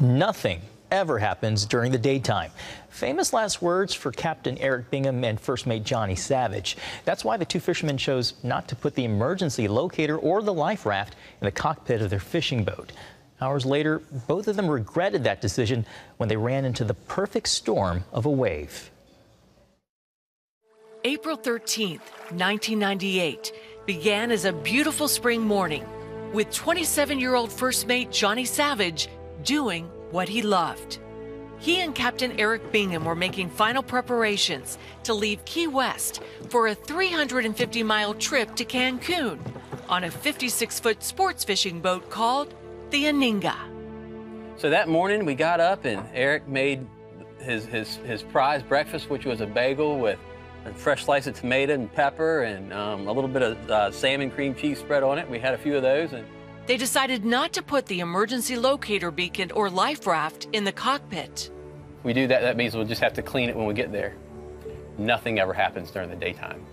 Nothing ever happens during the daytime. Famous last words for Captain Eric Bingham and First Mate Johnny Savage. That's why the two fishermen chose not to put the emergency locator or the life raft in the cockpit of their fishing boat. Hours later, both of them regretted that decision when they ran into the perfect storm of a wave. April 13th, 1998 began as a beautiful spring morning with 27-year-old First Mate Johnny Savage doing what he loved. He and Captain Eric Bingham were making final preparations to leave Key West for a 350-mile trip to Cancun on a 56-foot sports fishing boat called the Aninga. So that morning we got up and Eric made his prize breakfast, which was a bagel with a fresh slice of tomato and pepper and a little bit of salmon cream cheese spread on it. We had a few of those. And they decided not to put the emergency locator beacon or life raft in the cockpit. If we do that, that means we'll just have to clean it when we get there. Nothing ever happens during the daytime.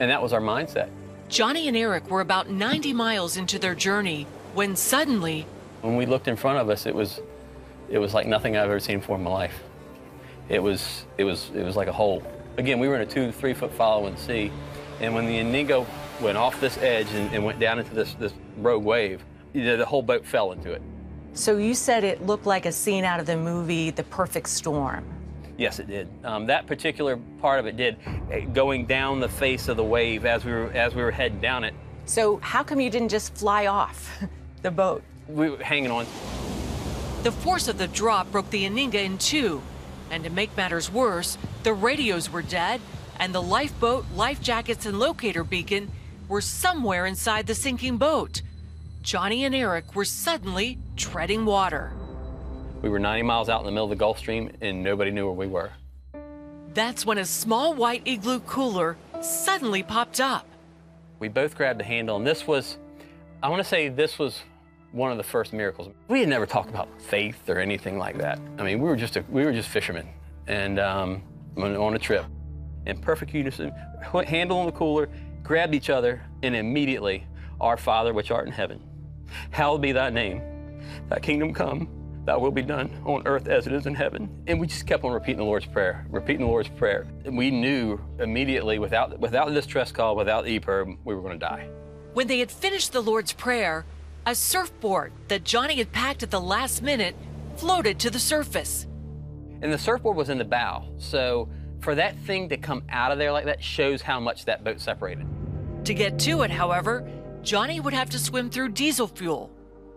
And that was our mindset. Johnny and Eric were about 90 miles into their journey when suddenly... When we looked in front of us, it was like nothing I've ever seen before in my life. It was like a hole. Again, we were in a 2 to 3 foot following sea. And when the Aninga went off this edge and went down into this rogue wave, the whole boat fell into it. So you said it looked like a scene out of the movie The Perfect Storm. Yes, it did. That particular part of it did, going down the face of the wave as we were heading down it. So how come you didn't just fly off the boat? We were hanging on. The force of the drop broke the Aninga in two. And to make matters worse, the radios were dead, and the lifeboat, life jackets, and locator beacon were somewhere inside the sinking boat. Johnny and Eric were suddenly treading water. We were 90 miles out in the middle of the Gulf Stream, and nobody knew where we were. That's when a small white igloo cooler suddenly popped up. We both grabbed the handle, and this was, I want to say this was one of the first miracles. We had never talked about faith or anything like that. I mean, we were just fishermen and on a trip. In perfect unison, handle on the cooler, grabbed each other, and immediately, our Father which art in heaven, hallowed be thy name. Thy kingdom come, thy will be done on earth as it is in heaven. And we just kept on repeating the Lord's Prayer, repeating the Lord's Prayer. And we knew immediately without this distress call, without EPIRB, we were gonna die. When they had finished the Lord's Prayer, a surfboard that Johnny had packed at the last minute floated to the surface. And the surfboard was in the bow, so for that thing to come out of there like that shows how much that boat separated. To get to it, however, Johnny would have to swim through diesel fuel.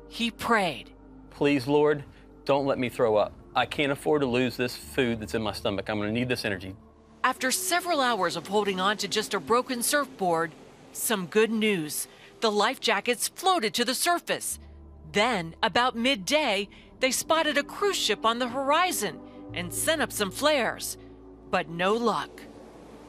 He prayed. Please, Lord, don't let me throw up. I can't afford to lose this food that's in my stomach. I'm gonna need this energy. After several hours of holding on to just a broken surfboard, some good news. The life jackets floated to the surface. Then, about midday, they spotted a cruise ship on the horizon and sent up some flares, but no luck.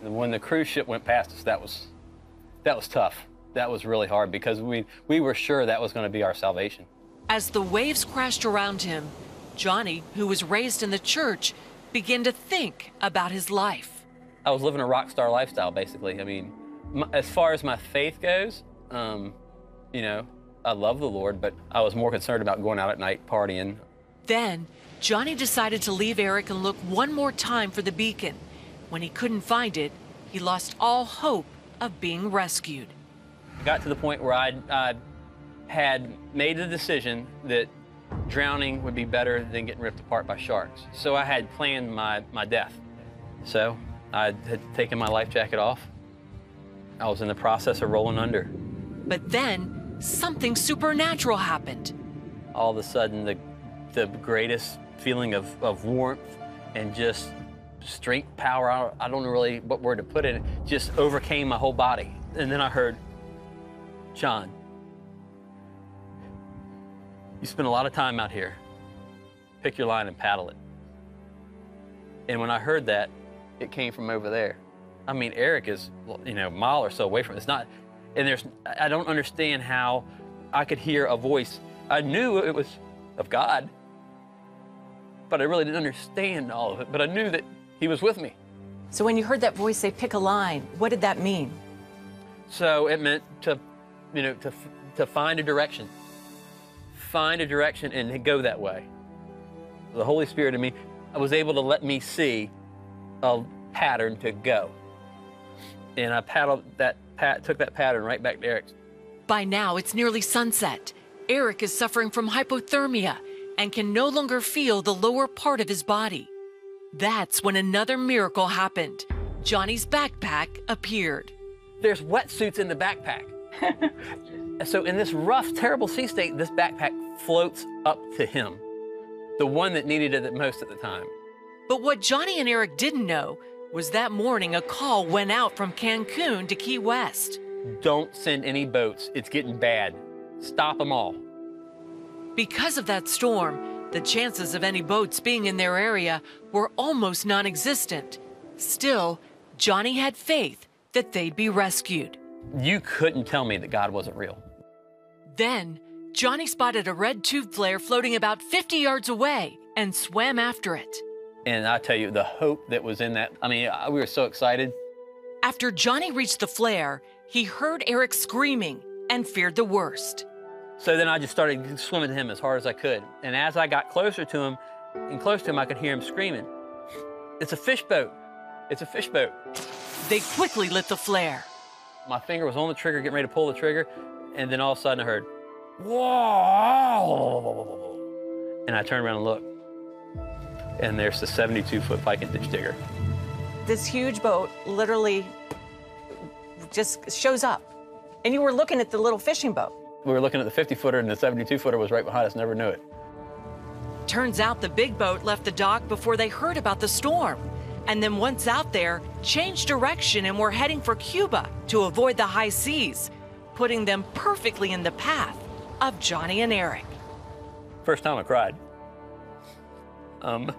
When the cruise ship went past us, that was tough. That was really hard because we were sure that was going to be our salvation. As the waves crashed around him, Johnny, who was raised in the church, began to think about his life. I was living a rock star lifestyle, basically. I mean, as far as my faith goes, you know, I love the Lord, but I was more concerned about going out at night partying. Then Johnny decided to leave Eric and look one more time for the beacon. When he couldn't find it, he lost all hope of being rescued. It got to the point where I had made the decision that drowning would be better than getting ripped apart by sharks. So I had planned my death. So I had taken my life jacket off. I was in the process of rolling under. But then, something supernatural happened. All of a sudden, the greatest feeling of warmth and just strength, power, I don't know really what word to put in it, just overcame my whole body. And then I heard, John, you spend a lot of time out here. Pick your line and paddle it. And when I heard that, it came from over there. I mean, Eric is, you know, a mile or so away from it. It's not, and I don't understand how I could hear a voice. I knew it was of God, but I really didn't understand all of it. But I knew that he was with me. So when you heard that voice say, pick a line, what did that mean? So it meant to, you know, to find a direction and go that way. the Holy Spirit in me was able to let me see a pattern to go. And I took that pattern right back to Eric. By now, it's nearly sunset. Eric is suffering from hypothermia and can no longer feel the lower part of his body. That's when another miracle happened. Johnny's backpack appeared. There's wetsuits in the backpack. So in this rough, terrible sea state, this backpack floats up to him, the one that needed it the most at the time. But what Johnny and Eric didn't know was that morning a call went out from Cancun to Key West. Don't send any boats. It's getting bad. Stop them all. Because of that storm, the chances of any boats being in their area were almost non-existent. Still, Johnny had faith that they'd be rescued. You couldn't tell me that God wasn't real. Then, Johnny spotted a red tube flare floating about 50 yards away and swam after it. And I tell you, the hope that was in that, I mean, we were so excited. After Johnny reached the flare, he heard Eric screaming and feared the worst. So then I just started swimming to him as hard as I could. And as I got closer to him, I could hear him screaming, "It's a fish boat. It's a fish boat." They quickly lit the flare. My finger was on the trigger, getting ready to pull the trigger, and then all of a sudden I heard, "Whoa!" And I turned around and looked, and there's the 72-foot pike and ditch digger. This huge boat literally just shows up, and you were looking at the little fishing boat. We were looking at the 50-footer, and the 72-footer was right behind us, never knew it. Turns out the big boat left the dock before they heard about the storm. And then once out there, changed direction and were heading for Cuba to avoid the high seas, putting them perfectly in the path of Johnny and Eric. First time I cried. It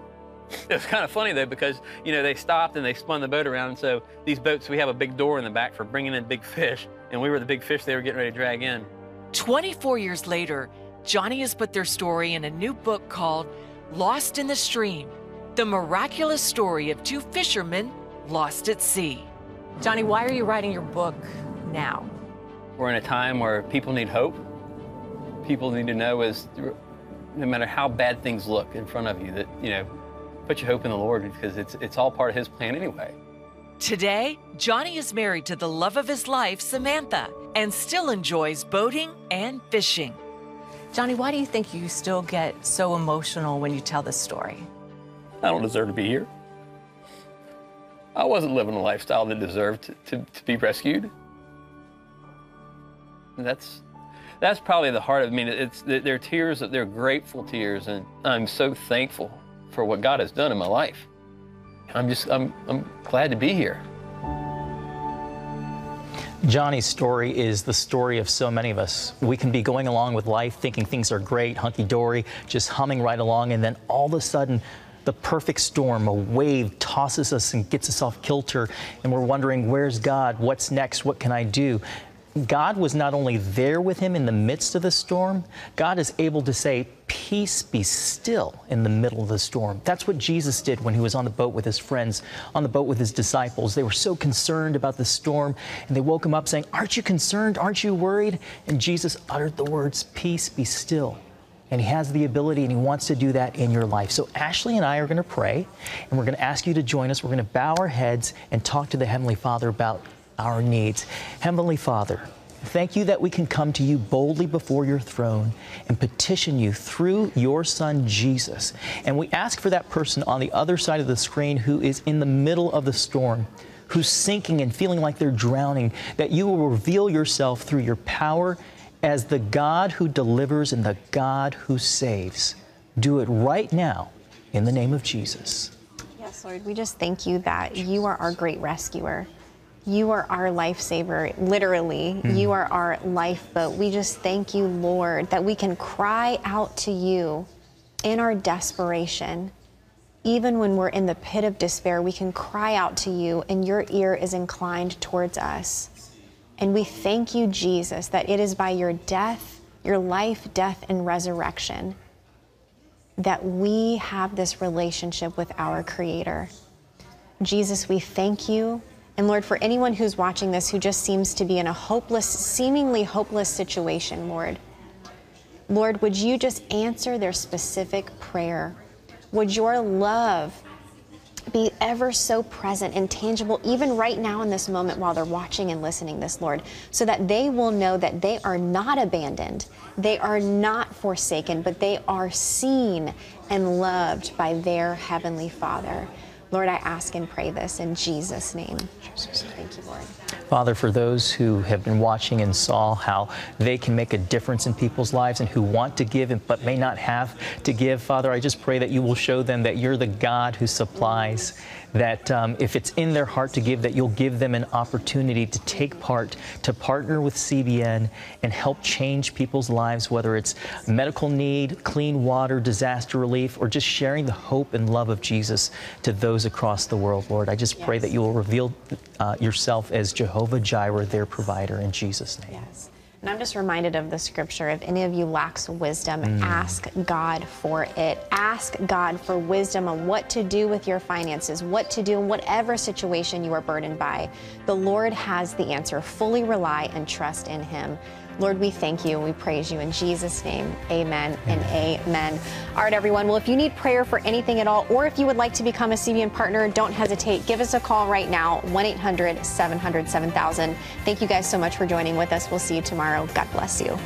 was kind of funny though, because, you know, they stopped and they spun the boat around. And so these boats, we have a big door in the back for bringing in big fish, and we were the big fish they were getting ready to drag in. 24 years later, Johnny has put their story in a new book called Lost in the Stream: The Miraculous Story of Two Fishermen Lost at Sea. Johnny, why are you writing your book now? We're in a time where people need hope. People need to know is, no matter how bad things look in front of you, that, you know, put your hope in the Lord, because it's all part of his plan anyway. Today, Johnny is married to the love of his life, Samantha, and still enjoys boating and fishing. Johnny, why do you think you still get so emotional when you tell this story? I don't deserve to be here. I wasn't living a lifestyle that deserved to be rescued. And that's probably the heart of me. They're tears, they're grateful tears, and I'm so thankful for what God has done in my life. I'm glad to be here. Johnny's story is the story of so many of us. We can be going along with life thinking things are great, hunky-dory, just humming right along, and then all of a sudden, the perfect storm, a wave tosses us and gets us off kilter, and we're wondering, where's God? What's next? What can I do? God was not only there with him in the midst of the storm, God is able to say, "Peace, be still," in the middle of the storm. That's what Jesus did when he was on the boat with his friends, on the boat with his disciples. They were so concerned about the storm, and they woke him up saying, "Aren't you concerned? Aren't you worried?" And Jesus uttered the words, "Peace, be still." And he has the ability, and he wants to do that in your life. So Ashley and I are going to pray, and we're going to ask you to join us. We're going to bow our heads and talk to the Heavenly Father about our needs. Heavenly Father, thank you that we can come to you boldly before your throne and petition you through your Son, Jesus. And we ask for that person on the other side of the screen who is in the middle of the storm, who's sinking and feeling like they're drowning, that you will reveal yourself through your power as the God who delivers and the God who saves. Do it right now in the name of Jesus. Yes, Lord, we just thank you that you are our great rescuer. You are our lifesaver, literally. You are our lifeboat. We just thank you, Lord, that we can cry out to you in our desperation. Even when we're in the pit of despair, we can cry out to you, and your ear is inclined towards us. And we thank you, Jesus, that it is by your death, your life, death, and resurrection that we have this relationship with our Creator. Jesus, we thank you. And Lord, for anyone who's watching this who just seems to be in a hopeless, seemingly hopeless situation, Lord, would you just answer their specific prayer? Would your love be ever so present and tangible, even right now in this moment while they're watching and listening this, Lord, so that they will know that they are not abandoned, they are not forsaken, but they are seen and loved by their Heavenly Father. Lord, I ask and pray this in Jesus' name. Thank you, Lord. Father, for those who have been watching and saw how they can make a difference in people's lives and who want to give but may not have to give, Father, I just pray that you will show them that you're the God who supplies, that if it's in their heart to give, that you'll give them an opportunity to take part, to partner with CBN and help change people's lives, whether it's medical need, clean water, disaster relief, or just sharing the hope and love of Jesus to those across the world, Lord. I just pray that you will reveal yourself as Jehovah Jireh, their provider, in Jesus' name. Yes. And I'm just reminded of the scripture, if any of you lacks wisdom, ask God for it. Ask God for wisdom on what to do with your finances, what to do in whatever situation you are burdened by. The Lord has the answer. Fully rely and trust in him. Lord, we thank you and we praise you in Jesus' name. Amen and amen. All right, everyone. Well, if you need prayer for anything at all, or if you would like to become a CBN partner, don't hesitate. Give us a call right now, 1-800-700-7000. Thank you guys so much for joining with us. We'll see you tomorrow. God bless you.